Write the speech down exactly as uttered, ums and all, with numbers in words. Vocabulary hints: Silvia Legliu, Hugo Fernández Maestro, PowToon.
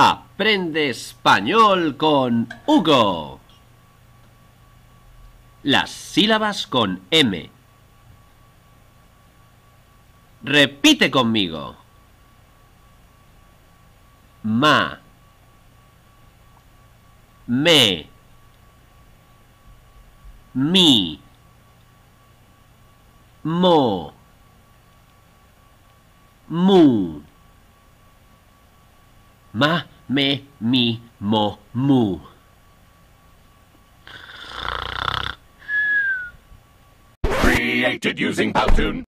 Aprende español con Hugo. Las sílabas con M. Repite conmigo. Ma. Me. Mi. Mo. Mu. Ma, me, mi, mo, mu. Created using PowToon.